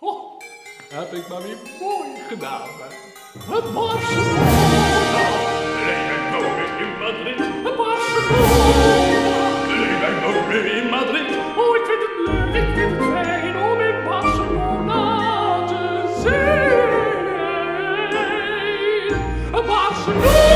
Ho, heb ik maar weer mooi gedaan. Het Barcelona. Leven mooi in Madrid. Het Barcelona. Leven mooi in Madrid. Oh, ik vind het leuk, ik vind het fijn om in Barcelona te zijn. Barcelona.